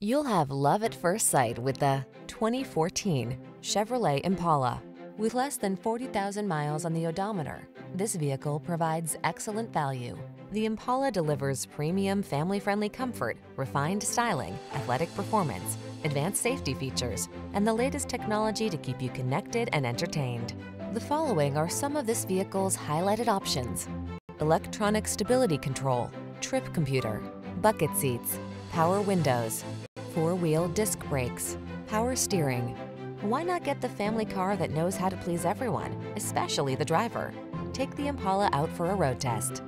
You'll have love at first sight with the 2014 Chevrolet Impala. With less than 40,000 miles on the odometer, this vehicle provides excellent value. The Impala delivers premium family-friendly comfort, refined styling, athletic performance, advanced safety features, and the latest technology to keep you connected and entertained. The following are some of this vehicle's highlighted options: electronic stability control, trip computer, bucket seats, power windows, four-wheel disc brakes, power steering. Why not get the family car that knows how to please everyone, especially the driver? Take the Impala out for a road test.